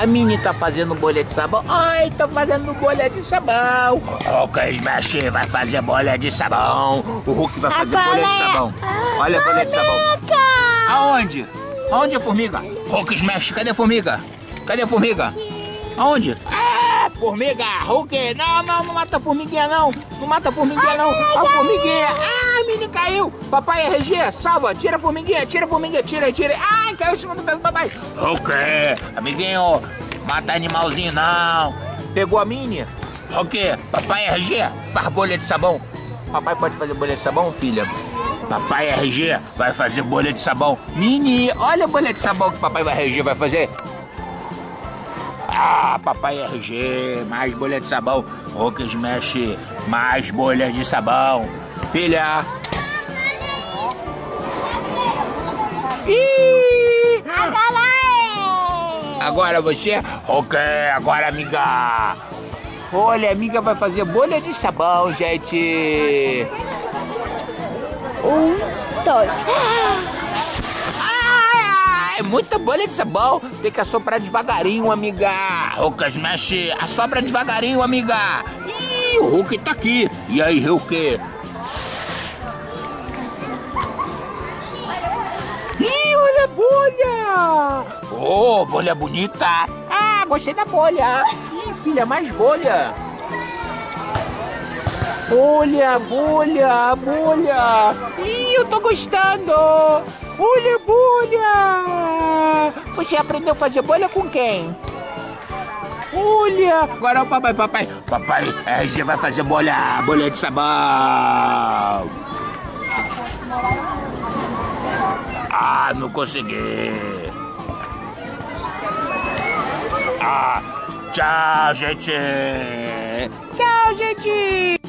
A Minnie tá fazendo bolha de sabão. Ai, tô fazendo bolha de sabão. O Hulk Smash vai fazer bolha de sabão. O Hulk vai fazer bolha de sabão. Olha a bolha de sabão. Aonde? Aonde a formiga? Hulk Smash, cadê a formiga? Cadê a formiga? Aonde? Ah, formiga! Hulk! Não, não, não mata a formiguinha não! Não mata a formiguinha não! Olha a formiguinha! Ah, a Minnie caiu! Papai RG, salva! Tira a formiguinha! Tira a formiguinha! Tira, tira! Ai, caiu em cima do pé do papai! Hulk! Amiguinho, mata animalzinho não! Pegou a Minnie? Hulk! Papai RG, faz bolha de sabão! Papai pode fazer bolha de sabão, filha? Papai RG vai fazer bolha de sabão. Minnie, olha a bolha de sabão que papai RG vai fazer. Ah, papai RG, mais bolha de sabão. Hulk Smash, mais bolha de sabão. Filha. Ih! Agora você, Hulk, agora amiga. Olha, a amiga vai fazer bolha de sabão, gente. 1, 2. Ah, é muita bolha de sabão. Tem que assoprar devagarinho, amiga. Hulk Smash, assopra devagarinho, amiga. Ih, o Hulk tá aqui. E aí, Hulk? Ih, olha a bolha. Oh, bolha bonita. Ah, gostei da bolha. Ih, filha, mais bolha. Bolha, bolha, bolha. Ih, eu tô gostando. Bolha, bolha. Você aprendeu a fazer bolha com quem? Bolha. Agora o papai, papai. Papai RG vai fazer bolha. Bolha de sabão. Ah, não consegui. Ah, tchau, gente. Tchau, gente.